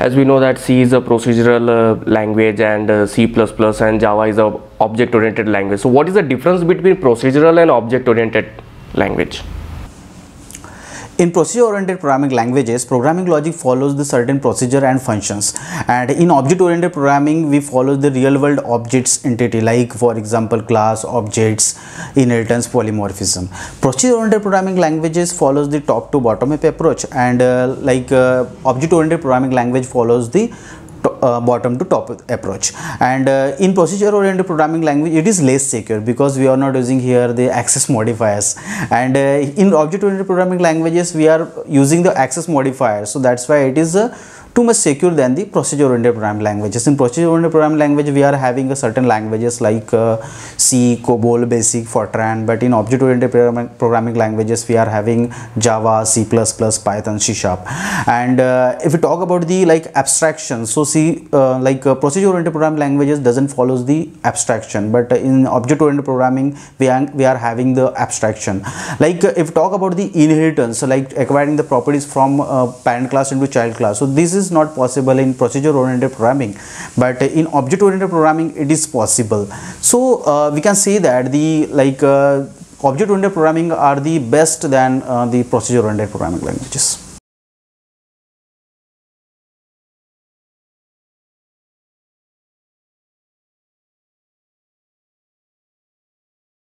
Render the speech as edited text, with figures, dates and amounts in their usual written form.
As we know that C is a procedural language and C++ and Java is a object-oriented language. So what is the difference between procedural and object-oriented language? In procedure-oriented programming languages, programming logic follows the certain procedure and functions, and in object-oriented programming we follow the real-world objects entity, like for example class, objects, inheritance, polymorphism. Procedure-oriented programming languages follows the top-to-bottom approach, and object-oriented programming language follows the bottom to top approach. And in procedure oriented programming language it is less secure because we are not using here the access modifiers, and in object oriented programming languages we are using the access modifier, so that's why it is too much secure than the procedure oriented programming languages. In procedure oriented programming language we are having a certain languages like C, COBOL, BASIC, Fortran, but in object oriented programming languages we are having Java, C++, Python, C#. And if we talk about the like abstraction, so procedure oriented programming languages doesn't follow the abstraction, but in object oriented programming we are having the abstraction. Like if talk about the inheritance, so like acquiring the properties from parent class into child class, so this is not possible in procedure oriented programming, but in object oriented programming it is possible. So we can say that the object oriented programming are the best than the procedure oriented programming languages.